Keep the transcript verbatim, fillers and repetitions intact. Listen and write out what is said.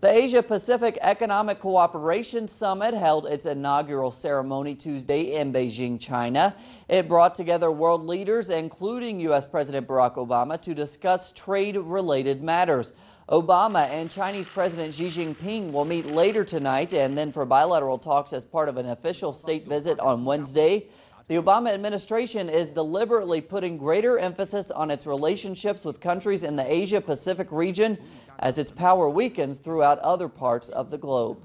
The Asia-Pacific Economic Cooperation Summit held its inaugural ceremony Tuesday in Beijing, China. It brought together world leaders, including U S President Barack Obama, to discuss trade-related matters. Obama and Chinese President Xi Jinping will meet later tonight and then for bilateral talks as part of an official state visit on Wednesday. The Obama administration is deliberately putting greater emphasis on its relationships with countries in the Asia-Pacific region as its power weakens throughout other parts of the globe.